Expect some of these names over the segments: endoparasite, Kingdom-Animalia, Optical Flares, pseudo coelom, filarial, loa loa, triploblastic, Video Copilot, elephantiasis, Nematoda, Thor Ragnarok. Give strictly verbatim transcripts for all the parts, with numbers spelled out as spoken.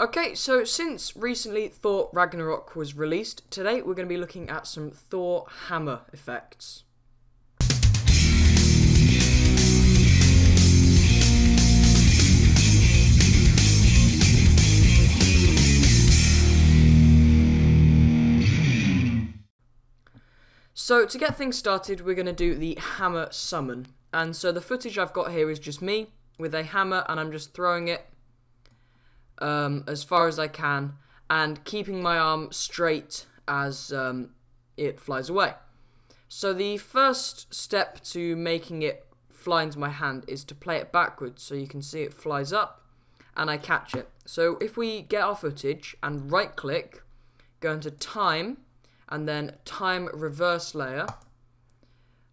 Okay, so since recently Thor Ragnarok was released, today we're going to be looking at some Thor hammer effects. So to get things started, we're going to do the hammer summon. And so the footage I've got here is just me with a hammer, and I'm just throwing it um, as far as I can and keeping my arm straight as um, it flies away. So the first step to making it fly into my hand is to play it backwards, so you can see it flies up and I catch it. So if we get our footage and right click, go into time, and then time reverse layer,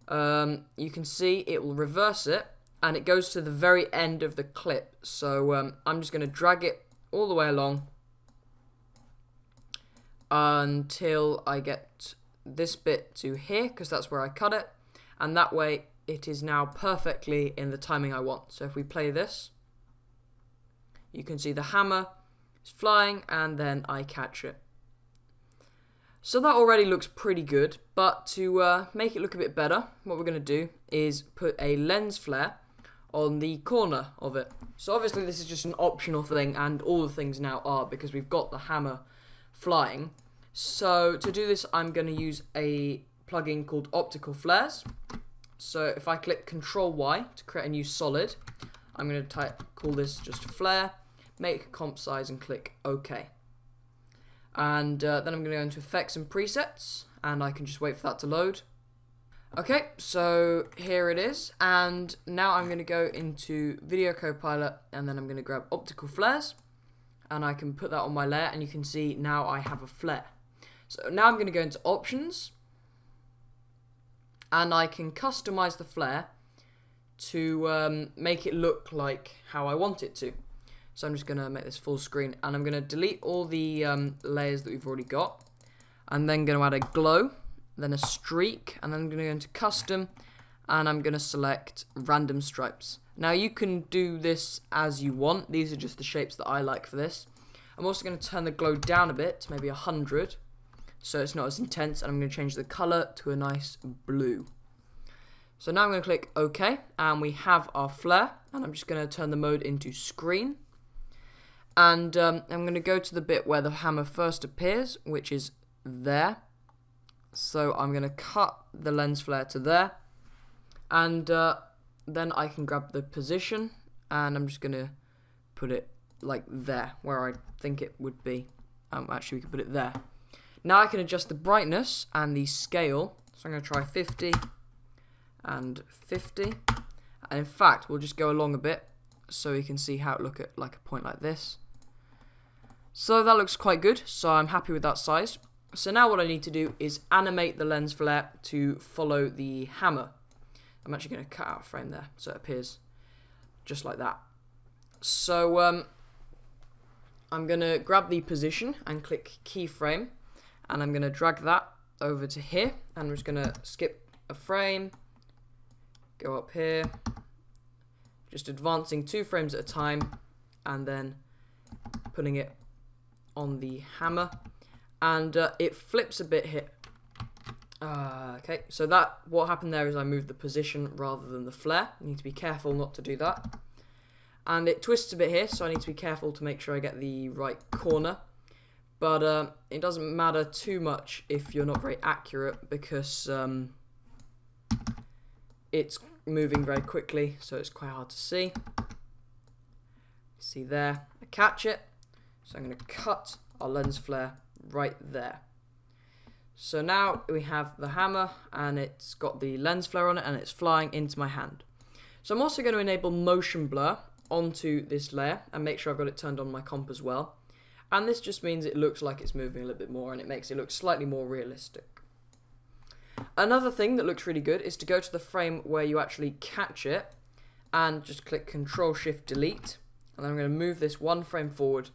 um, you can see it will reverse it, and it goes to the very end of the clip. So um, I'm just going to drag it all the way along until I get this bit to here, because that's where I cut it, and that way it is now perfectly in the timing I want. So if we play this, you can see the hammer is flying, and then I catch it. So that already looks pretty good, but to uh, make it look a bit better, what we're going to do is put a lens flare on the corner of it. So obviously this is just an optional thing, and all the things now are, because we've got the hammer flying. So to do this, I'm going to use a plugin called Optical Flares. So if I click control Y to create a new solid, I'm going to type, call this just flare, make comp size and click OK. And uh, then I'm going to go into effects and presets, and I can just wait for that to load. Okay, so here it is, and now I'm going to go into Video Copilot, and then I'm going to grab Optical Flares, and I can put that on my layer, and you can see now I have a flare. So now I'm going to go into Options, and I can customize the flare to um, make it look like how I want it to. So I'm just going to make this full screen, and I'm going to delete all the um, layers that we've already got. I'm then going to add a glow, then a streak, and then I'm going to go into custom, and I'm going to select random stripes. Now you can do this as you want. These are just the shapes that I like for this. I'm also going to turn the glow down a bit to maybe one hundred, so it's not as intense, and I'm going to change the color to a nice blue. So now I'm going to click OK, and we have our flare, and I'm just going to turn the mode into screen. And um, I'm going to go to the bit where the hammer first appears, which is there. So I'm going to cut the lens flare to there. And uh, then I can grab the position, and I'm just going to put it like there, where I think it would be. Um, actually, we can put it there. Now I can adjust the brightness and the scale. So I'm going to try fifty and fifty. And in fact, we'll just go along a bit so we can see how it look at like a point like this. So that looks quite good, so I'm happy with that size. So now what I need to do is animate the lens flare to follow the hammer. I'm actually going to cut out a frame there, so it appears just like that. So um, I'm going to grab the position and click keyframe, and I'm going to drag that over to here, and I'm just going to skip a frame, go up here, just advancing two frames at a time, and then putting it on the hammer, and uh, it flips a bit here. Uh, okay, so that what happened there is I moved the position rather than the flare. I need to be careful not to do that. And it twists a bit here, so I need to be careful to make sure I get the right corner. But uh, it doesn't matter too much if you're not very accurate, because um, it's moving very quickly, so it's quite hard to see. See there, I catch it. So I'm going to cut our lens flare right there. So now we have the hammer, and it's got the lens flare on it, and it's flying into my hand. So I'm also going to enable motion blur onto this layer and make sure I've got it turned on my comp as well. And this just means it looks like it's moving a little bit more, and it makes it look slightly more realistic. Another thing that looks really good is to go to the frame where you actually catch it and just click control shift delete, and then I'm going to move this one frame forward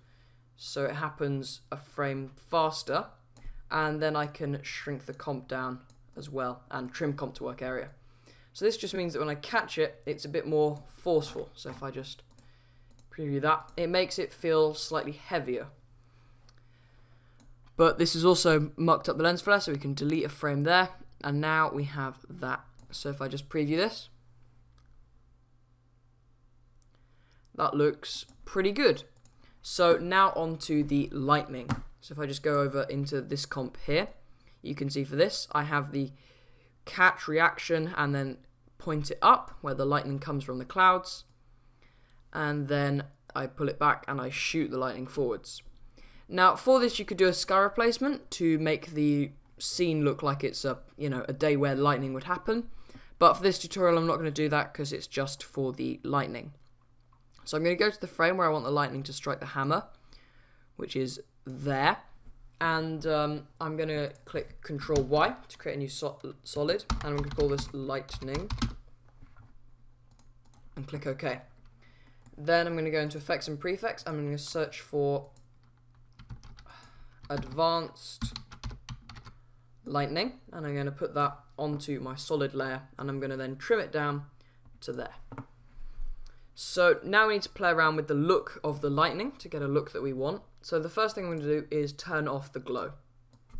so it happens a frame faster, and then I can shrink the comp down as well and trim comp to work area. So this just means that when I catch it, it's a bit more forceful. So if I just Preview that. It makes it feel slightly heavier. But this has also mucked up the lens flare, so we can delete a frame there. And now we have that. So if I just preview this, that looks pretty good. So now on to the lightning. So if I just go over into this comp here, you can see for this, I have the catch reaction and then point it up where the lightning comes from the clouds. And then I pull it back and I shoot the lightning forwards. Now for this, you could do a sky replacement to make the scene look like it's a, you know, a day where lightning would happen. But for this tutorial, I'm not going to do that because it's just for the lightning. So I'm going to go to the frame where I want the lightning to strike the hammer, which is there. And um, I'm going to click control Y to create a new so solid. And I'm going to call this lightning. And click OK. Then I'm going to go into effects and prefix. I'm going to search for advanced lightning. And I'm going to put that onto my solid layer. And I'm going to then trim it down to there. So now we need to play around with the look of the lightning to get a look that we want. So the first thing I'm going to do is turn off the glow.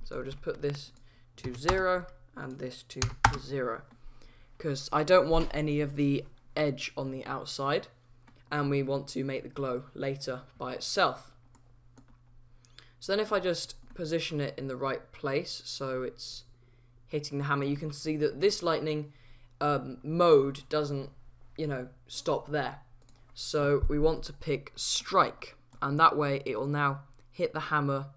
So I'll just put this to zero and this to zero. Because I don't want any of the edge on the outside. And we want to make the glow later by itself. So then if I just position it in the right place, so it's hitting the hammer, you can see that this lightning um, mode doesn't, you know, stop there. So we want to pick strike, and that way it will now hit the hammer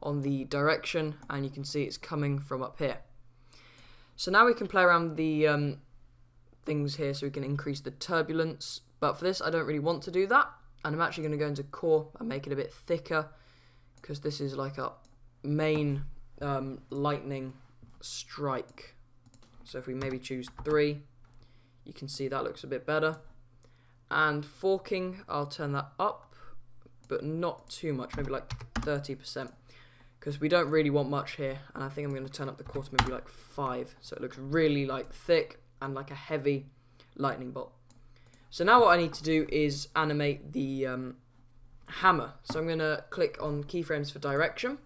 on the direction, and you can see it's coming from up here. So now we can play around the um, things here, so we can increase the turbulence, but for this I don't really want to do that, and I'm actually going to go into core and make it a bit thicker, because this is like a main um, lightning strike. So if we maybe choose three, you can see that looks a bit better. And forking, I'll turn that up, but not too much, maybe like thirty percent, because we don't really want much here. And I think I'm going to turn up the core to maybe like five, so it looks really like thick and like a heavy lightning bolt. So now what I need to do is animate the um, hammer. So I'm going to click on keyframes for direction,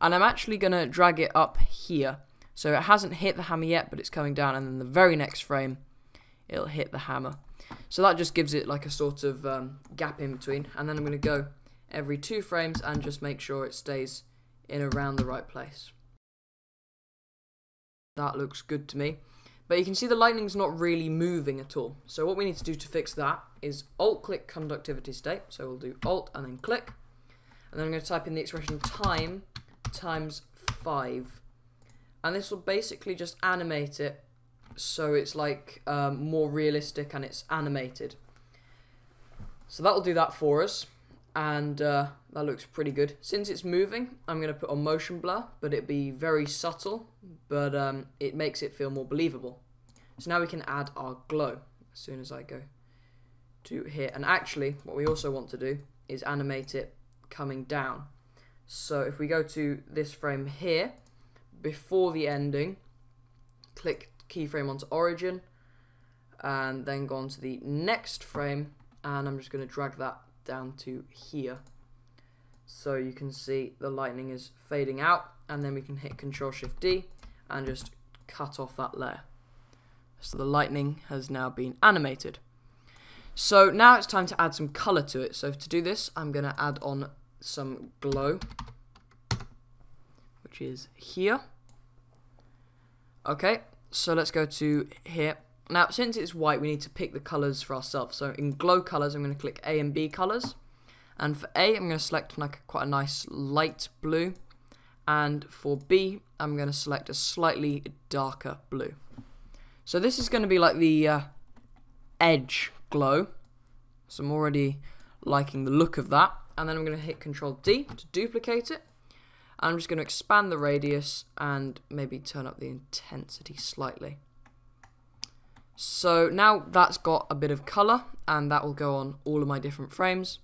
and I'm actually going to drag it up here. So it hasn't hit the hammer yet, but it's coming down, and then the very next frame, it'll hit the hammer. So that just gives it like a sort of um, gap in between. And then I'm going to go every two frames and just make sure it stays in around the right place. That looks good to me. But you can see the lightning's not really moving at all. So what we need to do to fix that is Alt-click conductivity state. So we'll do Alt and then click. And then I'm going to type in the expression time times five. And this will basically just animate it so it's like um, more realistic and it's animated. So that'll do that for us, and uh, that looks pretty good. Since it's moving, I'm going to put on motion blur, but it'd be very subtle, but um, it makes it feel more believable. So now we can add our glow as soon as I go to here. And actually, what we also want to do is animate it coming down. So if we go to this frame here, before the ending, click keyframe onto origin, and then go on to the next frame, and I'm just going to drag that down to here, so you can see the lightning is fading out. And then we can hit control shift D and just cut off that layer. So the lightning has now been animated. So now it's time to add some color to it. So to do this, I'm going to add on some glow, which is here. Okay. So let's go to here. Now, since it's white, we need to pick the colors for ourselves. So in glow colors, I'm going to click A and B colors. And for A, I'm going to select like quite a nice light blue. And for B, I'm going to select a slightly darker blue. So this is going to be like the uh, edge glow. So I'm already liking the look of that. And then I'm going to hit control D to duplicate it. I'm just going to expand the radius and maybe turn up the intensity slightly. So now that's got a bit of colour, and that will go on all of my different frames.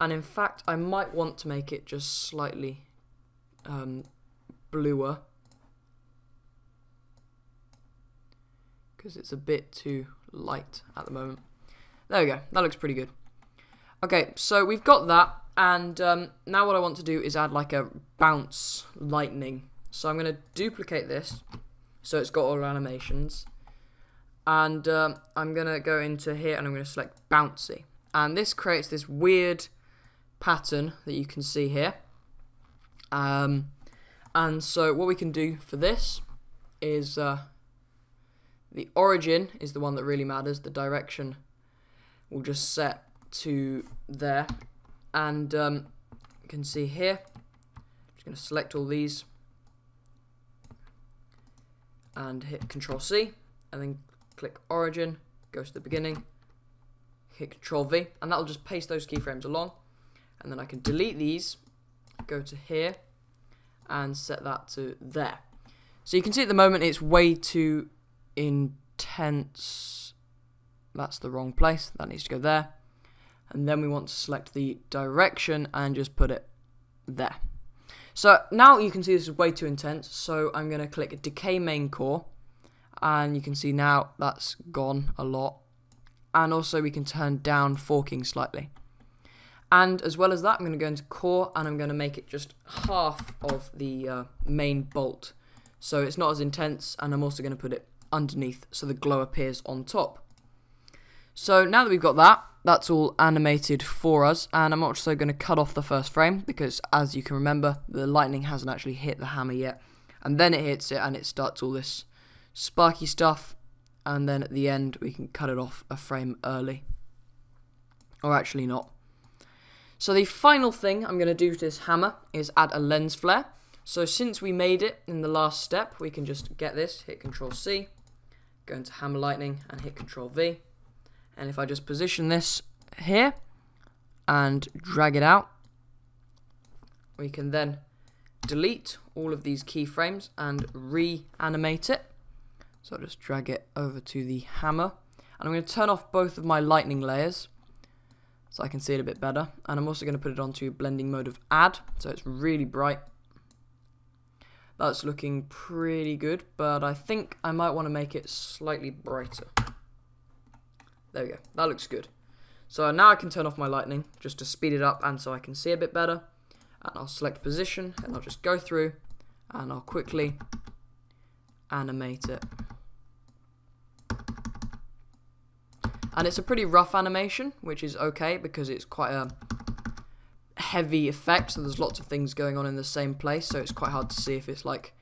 And in fact, I might want to make it just slightly um, bluer, because it's a bit too light at the moment. There we go, that looks pretty good. Okay, so we've got that, and um, now what I want to do is add like a bounce lightning. So I'm going to duplicate this, so it's got all our animations, and um, I'm going to go into here and I'm going to select bouncy, and this creates this weird pattern that you can see here. Um, and so what we can do for this is uh, the origin is the one that really matters. The direction we'll just set to there, and um, you can see here, I'm just going to select all these and hit control C, and then click origin, go to the beginning, hit control V, and that'll just paste those keyframes along. And then I can delete these, go to here, and set that to there. So you can see at the moment it's way too intense. That's the wrong place, that needs to go there. And then we want to select the direction and just put it there. So now you can see this is way too intense, so I'm going to click decay main core, and you can see now that's gone a lot. And also we can turn down forking slightly. And as well as that, I'm going to go into core and I'm going to make it just half of the uh, main bolt, so it's not as intense, and I'm also going to put it underneath so the glow appears on top. So now that we've got that, that's all animated for us, and I'm also going to cut off the first frame because, as you can remember, the lightning hasn't actually hit the hammer yet, and then it hits it and it starts all this sparky stuff, and then at the end we can cut it off a frame early, or actually not. So the final thing I'm going to do to this hammer is add a lens flare. So since we made it in the last step, we can just get this, hit control C, go into hammer lightning and hit control V. And if I just position this here and drag it out, we can then delete all of these keyframes and reanimate it. So I'll just drag it over to the hammer. And I'm going to turn off both of my lightning layers, so I can see it a bit better, and I'm also going to put it onto blending mode of add, so it's really bright. That's looking pretty good, but I think I might want to make it slightly brighter. There we go, that looks good. So now I can turn off my lightning just to speed it up, and so I can see a bit better, and I'll select position and I'll just go through and I'll quickly animate it. And it's a pretty rough animation, which is okay because it's quite a heavy effect, so there's lots of things going on in the same place, so it's quite hard to see if it's like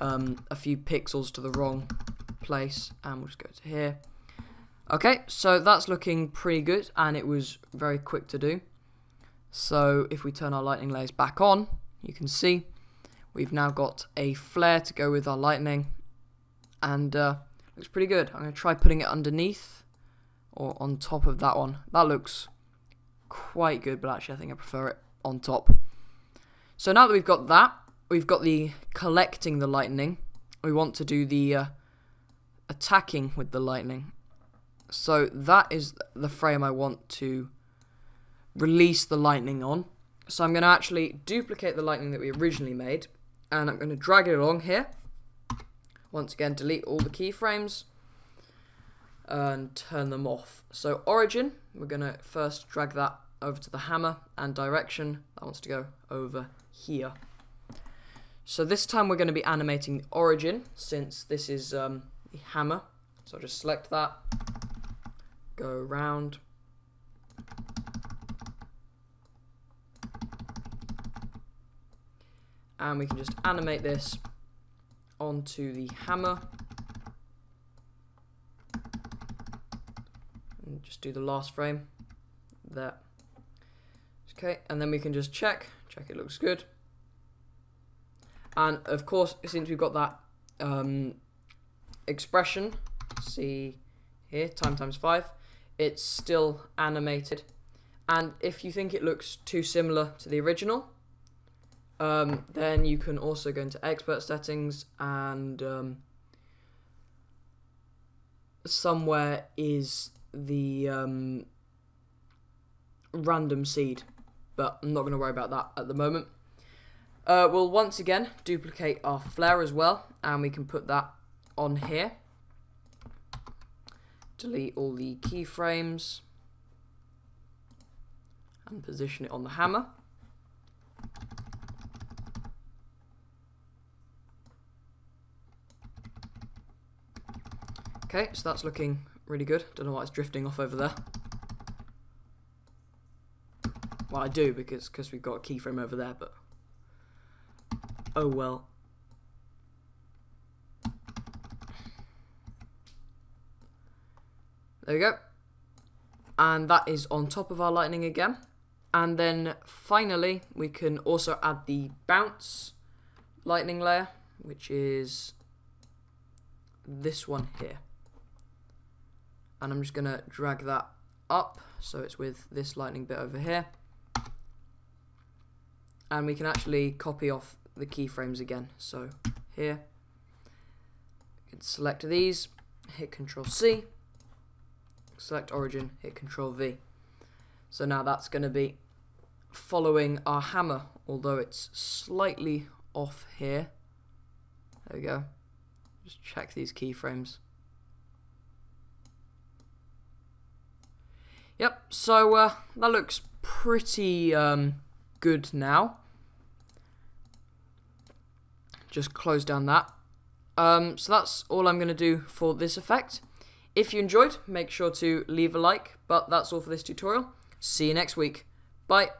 um, a few pixels to the wrong place. And we'll just go to here. Okay, so that's looking pretty good, and it was very quick to do. So if we turn our lightning layers back on, you can see we've now got a flare to go with our lightning, and uh, looks pretty good. I'm going to try putting it underneath or on top of that one. That looks quite good, but actually I think I prefer it on top. So now that we've got that, we've got the collecting the lightning, we want to do the uh, attacking with the lightning. So that is the frame I want to release the lightning on. So I'm going to actually duplicate the lightning that we originally made, and I'm going to drag it along here. Once again, delete all the keyframes and turn them off. So origin, we're going to first drag that over to the hammer, and direction, that wants to go over here. So this time we're going to be animating the origin, since this is um, the hammer. So I'll just select that, go around, and we can just animate this onto the hammer. Just do the last frame there. Okay, and then we can just check check it looks good. And of course, since we've got that um, expression, see here, time times five, it's still animated. And if you think it looks too similar to the original, um, then you can also go into expert settings, and um, somewhere is the um, random seed, but I'm not going to worry about that at the moment. Uh, we'll once again duplicate our flare as well, and we can put that on here. Delete all the keyframes, and position it on the hammer. Okay, so that's looking really good. Don't know why it's drifting off over there. Well, I do because because we've got a keyframe over there, but oh well. There we go. And that is on top of our lightning again. And then finally, we can also add the bounce lightning layer, which is this one here. And I'm just going to drag that up so it's with this lightning bit over here. And we can actually copy off the keyframes again. So here, we can select these, hit control C, select origin, hit control V. So now that's going to be following our hammer, although it's slightly off here. There we go. Just check these keyframes. Yep, so uh, that looks pretty um, good now. Just close down that. Um, so that's all I'm going to do for this effect. If you enjoyed, make sure to leave a like, but that's all for this tutorial. See you next week. Bye.